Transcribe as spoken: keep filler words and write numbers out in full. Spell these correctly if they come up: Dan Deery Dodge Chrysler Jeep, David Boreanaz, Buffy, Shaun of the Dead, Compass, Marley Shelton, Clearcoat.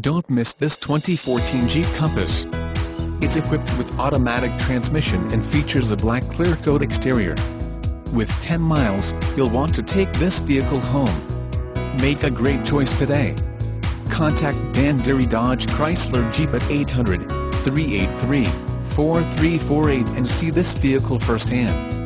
Don't miss this twenty fourteen Jeep Compass. It's equipped with automatic transmission and features a black Clearcoat exterior. With ten miles, you'll want to take this vehicle home. Make a great choice today. Contact Dan Deery Dodge Chrysler Jeep at eight hundred, three eight three, four three four eight and see this vehicle firsthand.